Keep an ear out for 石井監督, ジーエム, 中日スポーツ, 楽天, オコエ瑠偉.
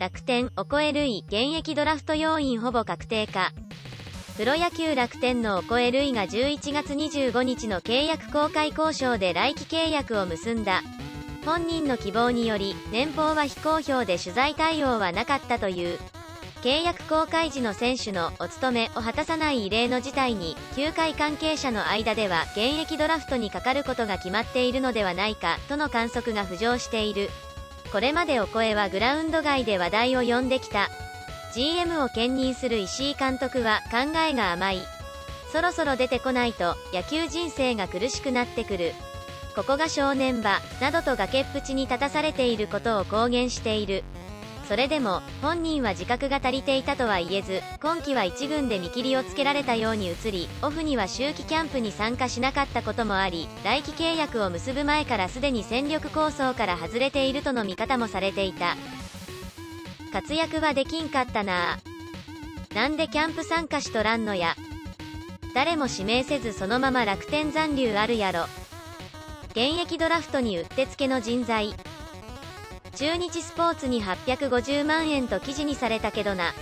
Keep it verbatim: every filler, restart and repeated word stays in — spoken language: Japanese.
楽天、オコエ瑠偉、現役ドラフト要員ほぼ確定か。プロ野球楽天のオコエ瑠偉がじゅういちがつにじゅうごにちの契約公開交渉で来期契約を結んだ。本人の希望により、年俸は非公表で取材対応はなかったという。契約公開時の選手のお務めを果たさない異例の事態に、球界関係者の間では現役ドラフトにかかることが決まっているのではないかとの観測が浮上している。これまでオコエはグラウンド外で話題を呼んできた。 ジーエム を兼任する石井監督は考えが甘い。そろそろ出てこないと野球人生が苦しくなってくる。ここが正念場などと崖っぷちに立たされていることを公言している。それでも本人は自覚が足りていたとは言えず、今季はいちぐんで見切りをつけられたように移り、オフには秋季キャンプに参加しなかったこともあり、来季契約を結ぶ前からすでに戦力構想から外れているとの見方もされていた。活躍はできんかったなぁ。なんでキャンプ参加しとらんのや。誰も指名せずそのまま楽天残留あるやろ。現役ドラフトにうってつけの人材。中日スポーツにはっぴゃくごじゅうまんえんと記事にされたけどな。